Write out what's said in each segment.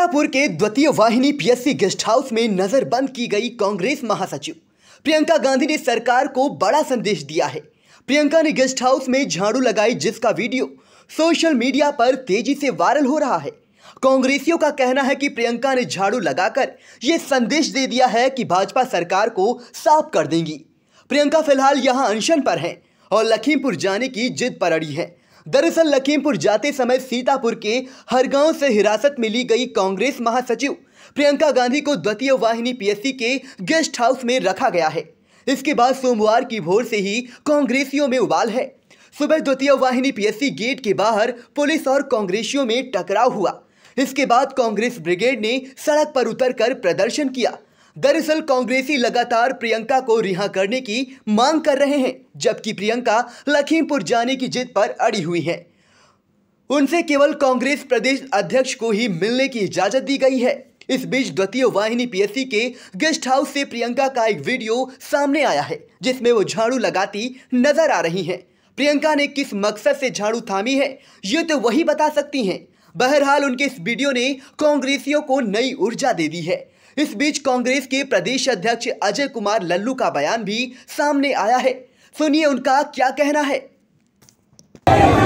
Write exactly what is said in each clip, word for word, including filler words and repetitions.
सीतापुर के द्वितीय वाहिनी पीएससी गेस्ट हाउस में नजरबंद की गई कांग्रेस महासचिव प्रियंका गांधी ने सरकार को बड़ा संदेश दिया है। प्रियंका ने गेस्ट हाउस में झाड़ू लगाई, जिसका वीडियो सोशल मीडिया पर तेजी से वायरल हो रहा है। कांग्रेसियों का कहना है कि प्रियंका ने झाड़ू लगाकर यह संदेश दे दिया है कि भाजपा सरकार को साफ कर देंगी। प्रियंका फिलहाल यहां अनशन पर हैं और लखीमपुर जाने की जिद पर अड़ी हैं। दरअसल लखीमपुर जाते समय सीतापुर के हर गांव से हिरासत में ली गई कांग्रेस महासचिव प्रियंका गांधी को द्वितीय वाहिनी पीएससी के गेस्ट हाउस में रखा गया है। इसके बाद सोमवार की भोर से ही कांग्रेसियों में उबाल है। सुबह द्वितीय वाहिनी पीएससी गेट के बाहर पुलिस और कांग्रेसियों में टकराव हुआ। इसके बाद कांग्रेस ब्रिगेड ने सड़क पर उतरकर प्रदर्शन किया। दरअसल कांग्रेसी लगातार प्रियंका को रिहा करने की मांग कर रहे हैं, जबकि प्रियंका लखीमपुर जाने की जिद पर अड़ी हुई हैं। उनसे केवल कांग्रेस प्रदेश अध्यक्ष को ही मिलने की इजाजत दी गई है। इस बीच द्वितीय वाहिनी पीएससी के गेस्ट हाउस से प्रियंका का एक वीडियो सामने आया है, जिसमें वो झाड़ू लगाती नजर आ रही हैं। प्रियंका ने किस मकसद से झाड़ू थामी है, ये तो वही बता सकती हैं। बहरहाल उनके इस वीडियो ने कांग्रेसियों को नई ऊर्जा दे दी है। इस बीच कांग्रेस के प्रदेश अध्यक्ष अजय कुमार लल्लू का बयान भी सामने आया है। सुनिए उनका क्या कहना है।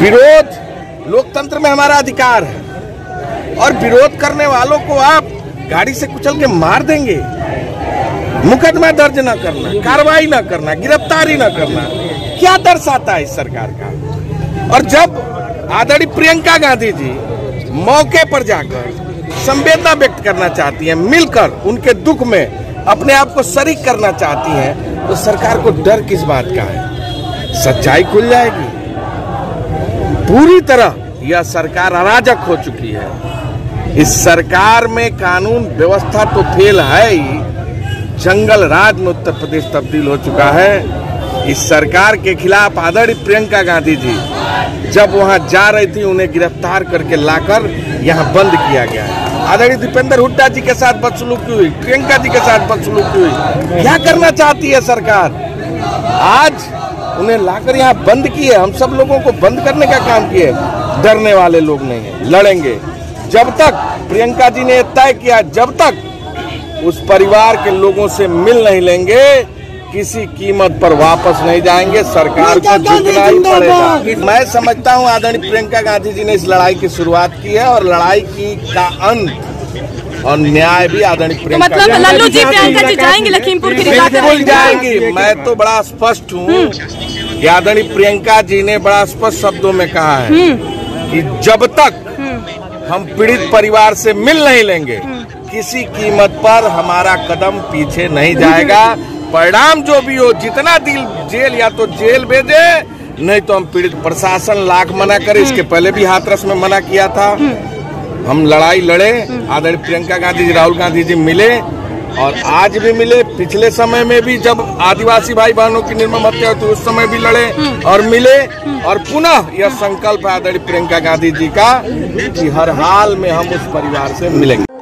विरोध लोकतंत्र में हमारा अधिकार है और विरोध करने वालों को आप गाड़ी से कुचल के मार देंगे। मुकदमा दर्ज न करना, कार्रवाई न करना, गिरफ्तारी न करना, क्या दर्शाता है इस सरकार का। और जब आदरणीय प्रियंका गांधी जी मौके पर जाकर संवेदना व्यक्त करना चाहती हैं, मिलकर उनके दुख में अपने आप को शरीक करना चाहती हैं, तो सरकार को डर किस बात का है। सच्चाई खुल जाएगी। पूरी तरह यह सरकार अराजक हो चुकी है। इस सरकार में कानून व्यवस्था तो फेल है ही, जंगल राज में उत्तर प्रदेश तब्दील हो चुका है। इस सरकार के खिलाफ आदरणीय प्रियंका गांधी जी जब वहां जा रही थी, उन्हें गिरफ्तार करके लाकर यहां बंद किया गया। आदरणीय दीपेंद्र हुड्डा जी के साथ बदसलूकी हुई, प्रियंका जी के साथ बदसलूकी हुई। क्या करना चाहती है सरकार। आज उन्हें लाकर यहां बंद किए, हम सब लोगों को बंद करने का काम किए। डरने वाले लोग नहीं है, लड़ेंगे। जब तक प्रियंका जी ने तय किया, जब तक उस परिवार के लोगों से मिल नहीं लेंगे, किसी कीमत पर वापस नहीं जाएंगे। सरकार को झुकना ही पड़ेगा। मैं समझता हूं आदरणीय प्रियंका गांधी जी ने इस लड़ाई की शुरुआत की है और लड़ाई की का अंत और न्याय भी आदरणीय प्रियंका तो मतलब लल्लू जी प्रियंका जी जाएंगे लखीमपुर खीरी जाएंगी। मैं तो बड़ा स्पष्ट हूँ कि आदरणीय प्रियंका जी ने बड़ा स्पष्ट शब्दों में कहा है कि जब तक हम पीड़ित परिवार से मिल नहीं लेंगे, किसी कीमत पर हमारा कदम पीछे नहीं जाएगा। परिणाम जो भी हो, जितना दिल जेल या तो जेल भेजे, नहीं तो हम पीड़ित प्रशासन लाख मना करे। इसके पहले भी हाथरस में मना किया था। हम लड़ाई लड़े, आदरणीय प्रियंका गांधी जी राहुल गांधी जी मिले और आज भी मिले। पिछले समय में भी जब आदिवासी भाई बहनों की निर्मम हत्या हुई तो उस समय भी लड़े और मिले। और पुनः यह संकल्प आदरणीय प्रियंका गांधी जी का कि हर हाल में हम उस परिवार से मिलेंगे।